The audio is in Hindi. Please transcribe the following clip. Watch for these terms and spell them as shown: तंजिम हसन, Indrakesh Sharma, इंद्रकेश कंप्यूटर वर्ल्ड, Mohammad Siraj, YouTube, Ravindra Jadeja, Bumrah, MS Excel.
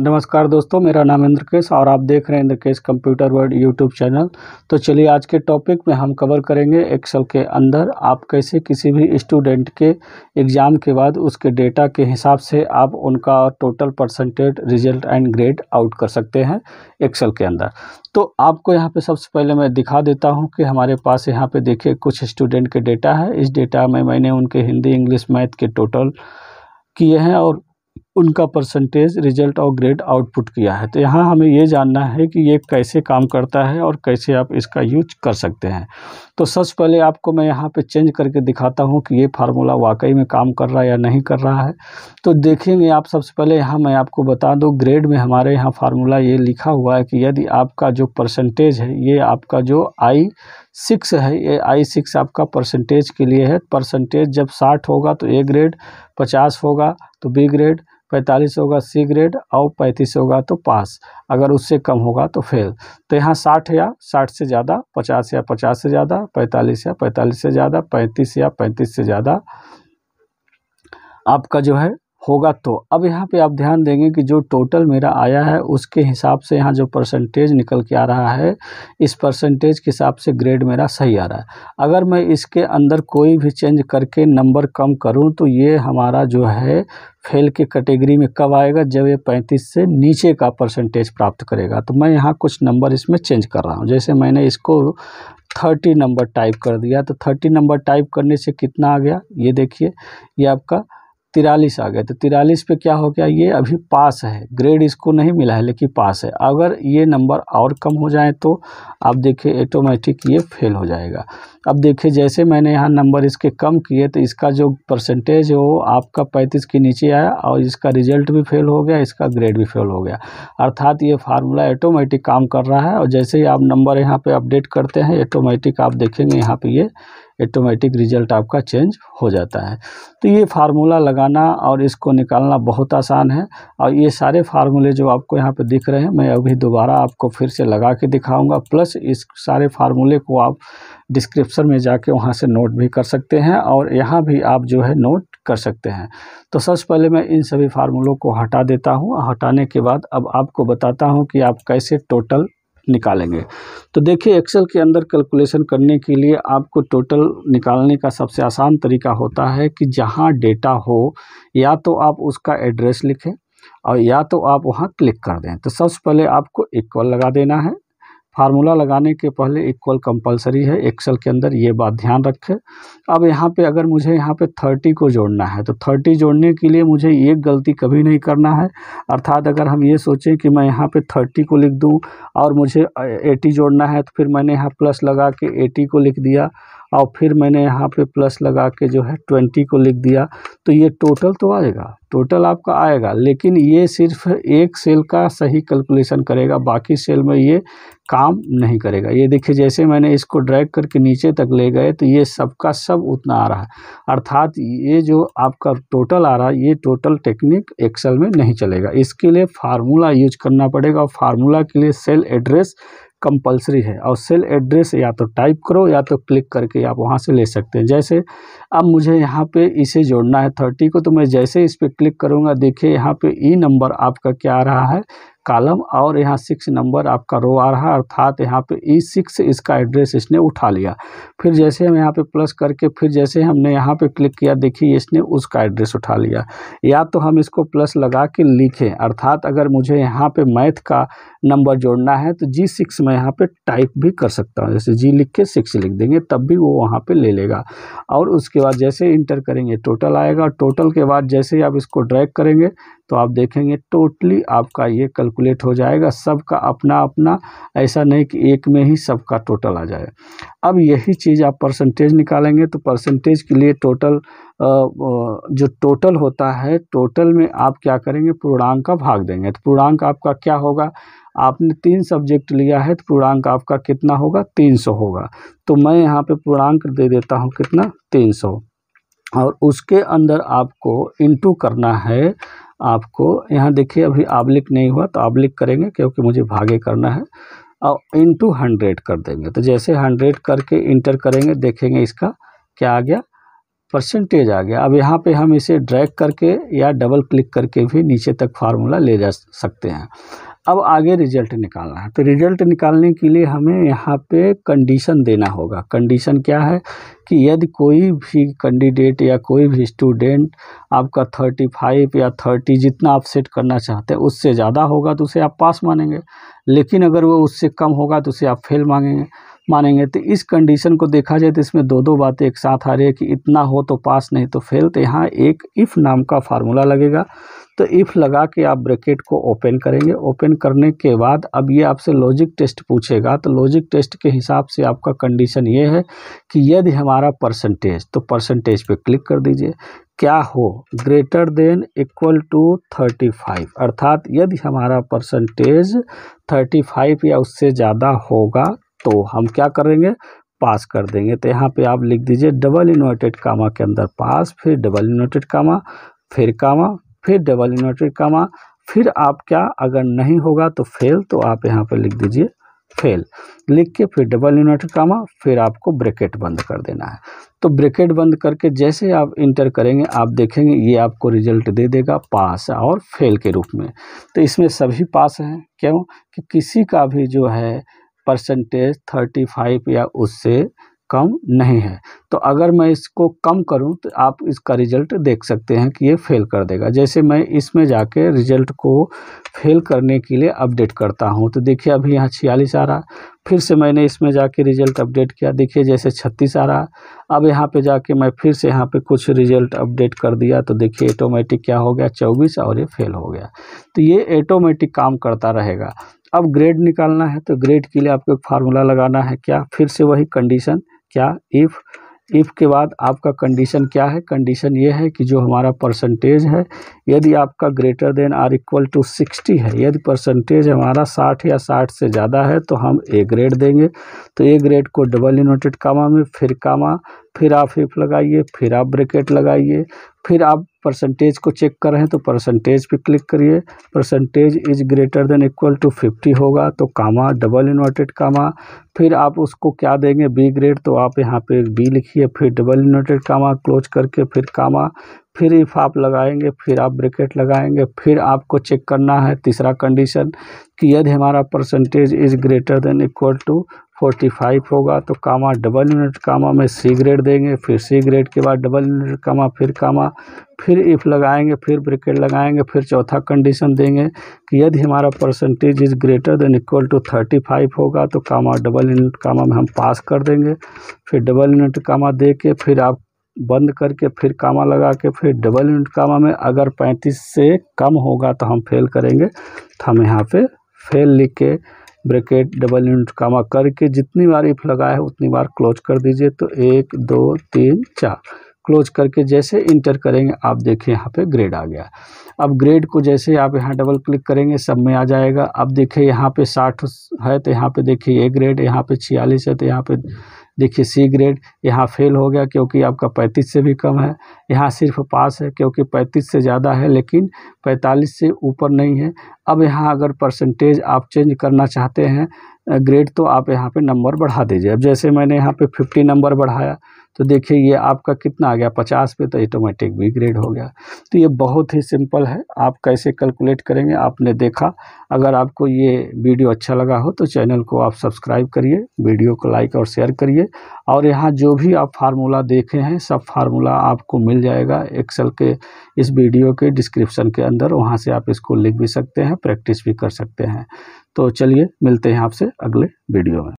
नमस्कार दोस्तों, मेरा नाम इंद्रकेश और आप देख रहे हैं इंद्रकेश कंप्यूटर वर्ल्ड YouTube channel. तो चलिए आज के टॉपिक में हम कवर करेंगे एक्सेल के अंदर आप कैसे किसी भी स्टूडेंट के एग्ज़ाम के बाद उसके डेटा के हिसाब से आप उनका total percentage, result and grade out कर सकते हैं एक्सेल के अंदर। तो आपको यहाँ पे सबसे पहले मैं दिखा देता हूँ कि हमारे पास यहाँ पे देखिए कुछ स्टूडेंट के डेटा है। इस डेटा में मैंने उनके हिंदी, इंग्लिश, मैथ के टोटल किए हैं और उनका परसेंटेज, रिजल्ट और ग्रेड आउटपुट किया है। तो यहाँ हमें ये जानना है कि ये कैसे काम करता है और कैसे आप इसका यूज कर सकते हैं। तो सबसे पहले आपको मैं यहाँ पे चेंज करके दिखाता हूँ कि ये फार्मूला वाकई में काम कर रहा है या नहीं कर रहा है। तो देखेंगे आप, सबसे पहले यहाँ मैं आपको बता दूँ, ग्रेड में हमारे यहाँ फार्मूला ये लिखा हुआ है कि यदि आपका जो परसेंटेज है, ये आपका जो I6 है, ये I6 आपका परसेंटेज के लिए है। परसेंटेज जब 60 होगा तो A ग्रेड, 50 होगा तो बी ग्रेड, 45 होगा सी ग्रेड और 35 होगा तो पास, अगर उससे कम होगा तो फेल। तो यहाँ 60 या 60 से ज़्यादा, 50 या 50 से ज़्यादा, 45 या 45 से ज़्यादा, 35 या 35 से ज़्यादा आपका जो है होगा। तो अब यहाँ पे आप ध्यान देंगे कि जो टोटल मेरा आया है उसके हिसाब से यहाँ जो परसेंटेज निकल के आ रहा है, इस परसेंटेज के हिसाब से ग्रेड मेरा सही आ रहा है। अगर मैं इसके अंदर कोई भी चेंज करके नंबर कम करूँ तो ये हमारा जो है फेल के कैटेगरी में कब आएगा, जब ये 35 से नीचे का परसेंटेज प्राप्त करेगा। तो मैं यहाँ कुछ नंबर इसमें चेंज कर रहा हूँ। जैसे मैंने इसको 30 नंबर टाइप कर दिया, तो 30 नंबर टाइप करने से कितना आ गया, ये देखिए, ये आपका 43 आ गया। तो 43 पे क्या हो गया, ये अभी पास है, ग्रेड इसको नहीं मिला है लेकिन पास है। अगर ये नंबर और कम हो जाए तो आप देखिए ऑटोमेटिक ये फेल हो जाएगा। अब देखिए जैसे मैंने यहाँ नंबर इसके कम किए तो इसका जो परसेंटेज है वो आपका 35 के नीचे आया और इसका रिजल्ट भी फेल हो गया, इसका ग्रेड भी फेल हो गया। अर्थात ये फार्मूला ऑटोमेटिक काम कर रहा है और जैसे ही आप नंबर यहाँ पर अपडेट करते हैं ऑटोमेटिक आप देखेंगे यहाँ पर ये ऑटोमेटिक रिजल्ट आपका चेंज हो जाता है। तो ये फार्मूला लगाना और इसको निकालना बहुत आसान है। और ये सारे फार्मूले जो आपको यहाँ पे दिख रहे हैं मैं अभी दोबारा आपको फिर से लगा के दिखाऊंगा। प्लस इस सारे फार्मूले को आप डिस्क्रिप्शन में जाके वहाँ से नोट भी कर सकते हैं और यहाँ भी आप जो है नोट कर सकते हैं। तो सबसे पहले मैं इन सभी फार्मूलों को हटा देता हूँ। हटाने के बाद अब आपको बताता हूँ कि आप कैसे टोटल निकालेंगे। तो देखिए एक्सेल के अंदर कैलकुलेशन करने के लिए आपको टोटल निकालने का सबसे आसान तरीका होता है कि जहाँ डेटा हो या तो आप उसका एड्रेस लिखें और या तो आप वहाँ क्लिक कर दें। तो सबसे पहले आपको इक्वल लगा देना है। फार्मूला लगाने के पहले इक्वल कंपलसरी है एक्सेल के अंदर, ये बात ध्यान रखें। अब यहाँ पे अगर मुझे यहाँ पे 30 को जोड़ना है तो 30 जोड़ने के लिए मुझे ये गलती कभी नहीं करना है। अर्थात अगर हम ये सोचें कि मैं यहाँ पे 30 को लिख दूँ और मुझे 80 जोड़ना है तो फिर मैंने यहाँ प्लस लगा के 80 को लिख दिया और फिर मैंने यहाँ पे प्लस लगा के जो है 20 को लिख दिया, तो ये टोटल तो आएगा, टोटल आपका आएगा, लेकिन ये सिर्फ एक सेल का सही कैलकुलेशन करेगा, बाकी सेल में ये काम नहीं करेगा। ये देखिए जैसे मैंने इसको ड्रैग करके नीचे तक ले गए तो ये सबका सब उतना आ रहा है। अर्थात ये जो आपका टोटल आ रहा है, ये टोटल टेक्निक एक्सेल में नहीं चलेगा, इसके लिए फार्मूला यूज करना पड़ेगा। और फार्मूला के लिए सेल एड्रेस कंपलसरी है और सेल एड्रेस या तो टाइप करो या तो क्लिक करके आप वहाँ से ले सकते हैं। जैसे अब मुझे यहाँ पे इसे जोड़ना है 30 को, तो मैं जैसे इस पर क्लिक करूँगा देखिए यहाँ पे ई नंबर आपका क्या आ रहा है, कॉलम, और यहाँ 6 नंबर आपका रो आ रहा है। अर्थात यहाँ पे E6 इसका एड्रेस इसने उठा लिया। फिर जैसे हम यहाँ पे प्लस करके फिर जैसे हमने यहाँ पे क्लिक किया देखिए इसने उसका एड्रेस उठा लिया। या तो हम इसको प्लस लगा के लिखें, अर्थात अगर मुझे यहाँ पे मैथ का नंबर जोड़ना है तो G6 मैं यहाँ पे टाइप भी कर सकता हूँ। जैसे G लिख के 6 लिख देंगे तब भी वो वहाँ पर ले लेगा। और उसके बाद जैसे इंटर करेंगे टोटल आएगा। टोटल के बाद जैसे आप इसको ड्रैग करेंगे तो आप देखेंगे टोटली आपका ये कैलकुलेट हो जाएगा, सबका अपना अपना, ऐसा नहीं कि एक में ही सबका टोटल आ जाए। अब यही चीज़ आप परसेंटेज निकालेंगे तो परसेंटेज के लिए टोटल जो टोटल होता है, टोटल में आप क्या करेंगे, पूर्णांक का भाग देंगे। तो पूर्णांक आपका क्या होगा, आपने 3 सब्जेक्ट लिया है तो पूर्णांक आपका कितना होगा, 300 होगा। तो मैं यहाँ पर पूर्णांक दे देता हूँ कितना, 300, और उसके अंदर आपको इंटू करना है। आपको यहाँ देखिए अभी आबलिक नहीं हुआ तो आबलिक करेंगे क्योंकि मुझे भागे करना है, और इंटू 100 कर देंगे। तो जैसे 100 करके इंटर करेंगे देखेंगे इसका क्या आ गया, परसेंटेज आ गया। अब यहाँ पे हम इसे ड्रैग करके या डबल क्लिक करके भी नीचे तक फार्मूला ले जा सकते हैं। अब आगे रिजल्ट निकालना है, तो रिजल्ट निकालने के लिए हमें यहाँ पे कंडीशन देना होगा। कंडीशन क्या है कि यदि कोई भी कैंडिडेट या कोई भी स्टूडेंट आपका 35 या 30 जितना आप सेट करना चाहते हैं उससे ज़्यादा होगा तो उसे आप पास मानेंगे, लेकिन अगर वो उससे कम होगा तो उसे आप फेल मानेंगे। तो इस कंडीशन को देखा जाए तो इसमें दो बातें एक साथ आ रही है कि इतना हो तो पास नहीं तो फेल। तो यहाँ एक इफ़ नाम का फार्मूला लगेगा, तो इफ़ लगा के आप ब्रैकेट को ओपन करेंगे। ओपन करने के बाद अब ये आपसे लॉजिक टेस्ट पूछेगा, तो लॉजिक टेस्ट के हिसाब से आपका कंडीशन ये है कि यदि हमारा परसेंटेज, तो परसेंटेज पे क्लिक कर दीजिए, क्या हो ग्रेटर देन इक्वल टू 35, अर्थात यदि हमारा परसेंटेज 35 या उससे ज़्यादा होगा तो हम क्या करेंगे, पास कर देंगे। तो यहाँ पे आप लिख दीजिए डबल इन्वर्टेड कामा के अंदर पास, फिर डबल इन्वर्टेड कामा, फिर डबल इन्वर्टेड कामा, फिर आप क्या, अगर नहीं होगा तो फेल, तो आप यहाँ पे लिख दीजिए फेल, लिख के फिर डबल इन्वर्टेड कामा, फिर आपको ब्रैकेट बंद कर देना है। तो ब्रैकेट बंद करके जैसे आप इंटर करेंगे आप देखेंगे ये आपको रिजल्ट दे देगा पास और फेल के रूप में। तो इसमें सभी पास हैं, क्यों कि किसी का भी जो है परसेंटेज 35 या उससे कम नहीं है। तो अगर मैं इसको कम करूं तो आप इसका रिजल्ट देख सकते हैं कि ये फेल कर देगा। जैसे मैं इसमें जाके रिजल्ट को फेल करने के लिए अपडेट करता हूं तो देखिए अभी यहाँ 46 आ रहा, फिर से मैंने इसमें जाके रिजल्ट अपडेट किया, देखिए जैसे 36 आ रहा। अब यहाँ पे जाके मैं फिर से यहाँ पे कुछ रिजल्ट अपडेट कर दिया तो देखिए ऑटोमेटिक क्या हो गया 24 और ये फेल हो गया। तो ये ऑटोमेटिक काम करता रहेगा। अब ग्रेड निकालना है, तो ग्रेड के लिए आपको एक फार्मूला लगाना है, क्या, फिर से वही कंडीशन, क्या इफ़ के बाद आपका कंडीशन क्या है, कंडीशन ये है कि जो हमारा परसेंटेज है यदि आपका greater than or equal to 60 है, यदि परसेंटेज हमारा 60 या 60 से ज़्यादा है तो हम ए ग्रेड देंगे। तो ए ग्रेड को डबल इन्वर्टेड कामा में, फिर कामा, फिर आप इफ लगाइए, फिर आप ब्रैकेट लगाइए, फिर आप परसेंटेज को चेक कर रहे हैं तो परसेंटेज पे क्लिक करिए, percentage is greater than equal to 50 होगा तो कामा, डबल इन्वर्टेड कामा, फिर आप उसको क्या देंगे, बी ग्रेड, तो आप यहाँ पे बी लिखिए, फिर डबल इन्वर्टेड कामा क्लोज करके फिर कामा, फिर इफ़ आप लगाएंगे, फिर आप ब्रैकेट लगाएंगे, फिर आपको चेक करना है तीसरा कंडीशन कि यदि हमारा percentage is greater than equal to 45 होगा तो कामा, डबल इन्वर्टेड कामा में सी ग्रेड देंगे, फिर सी ग्रेड के बाद डबल इन्वर्टेड कामा, फिर इफ लगाएंगे, फिर ब्रैकेट लगाएंगे, फिर चौथा कंडीशन देंगे कि यदि हमारा percentage is greater than equal to 35 होगा तो कामा, डबल इन्वर्टेड कामा में हम पास कर देंगे। फिर डबल इन्वर्टेड कामा दे के फिर आप बंद करके फिर कामा लगा के फिर डबल इन्वर्टेड कामा में अगर 35 से कम होगा तो हम फेल करेंगे। तो हम यहाँ पे फेल लिख के ब्रैकेट डबल इन्वर्टेड कामा करके जितनी बार इफ लगाया है उतनी बार क्लोज कर दीजिए। तो 1 2 3 4 क्लोज करके जैसे इंटर करेंगे आप देखिए यहाँ पे ग्रेड आ गया। अब ग्रेड को जैसे आप यहाँ डबल क्लिक करेंगे सब में आ जाएगा। अब देखिए यहाँ पे 60 है तो यहाँ पे देखिए ए ग्रेड, यहाँ पे 46 है तो यहाँ पे देखिए सी ग्रेड। यहाँ फेल हो गया क्योंकि आपका 35 से भी कम है, यहाँ सिर्फ पास है क्योंकि 35 से ज़्यादा है लेकिन 45 से ऊपर नहीं है। अब यहाँ अगर परसेंटेज आप चेंज करना चाहते हैं ग्रेड तो आप यहाँ पे नंबर बढ़ा दीजिए। अब जैसे मैंने यहाँ पे 50 नंबर बढ़ाया तो देखिए ये आपका कितना आ गया 50 पे, तो ऑटोमेटिक बी ग्रेड हो गया। तो ये बहुत ही सिंपल है, आप कैसे कैलकुलेट करेंगे आपने देखा। अगर आपको ये वीडियो अच्छा लगा हो तो चैनल को आप सब्सक्राइब करिए, वीडियो को लाइक और शेयर करिए। और यहाँ जो भी आप फार्मूला देखे हैं सब फार्मूला आपको मिल जाएगा एक्सेल के इस वीडियो के डिस्क्रिप्शन के अंदर, वहाँ से आप इसको लिख भी सकते हैं, प्रैक्टिस भी कर सकते हैं। तो चलिए मिलते हैं आपसे अगले वीडियो में।